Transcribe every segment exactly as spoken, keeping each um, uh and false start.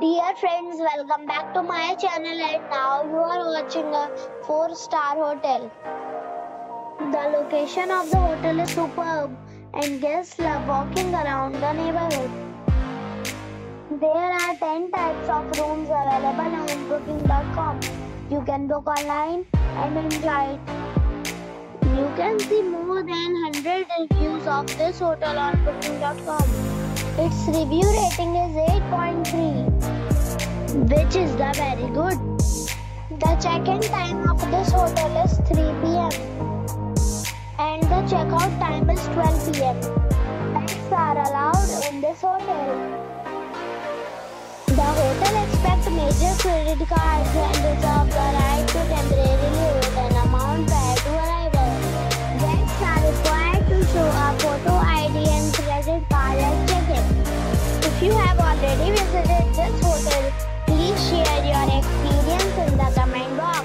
Dear friends, welcome back to my channel, and now you are watching a four star hotel. The location of the hotel is superb and guests love walking around the neighborhood. There are ten types of rooms available on booking dot com. You can book online and enjoy it. You can see more than one hundred reviews of this hotel on booking dot com. Its review rating is eight point three, which is the very good. The check-in time of this hotel is three p m and the check-out time is twelve p m Pets are allowed in this hotel. The hotel accepts major credit cards and reserves the right to temporarily hold an amount prior to arrival. Guests are required to show a photo I D and credit card at check-in. If you have already visited this hotel, please share your experience in the comment box.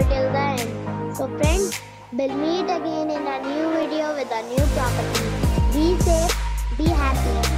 till the end. So friends, we'll meet again in a new video with a new property. Be safe, be happy.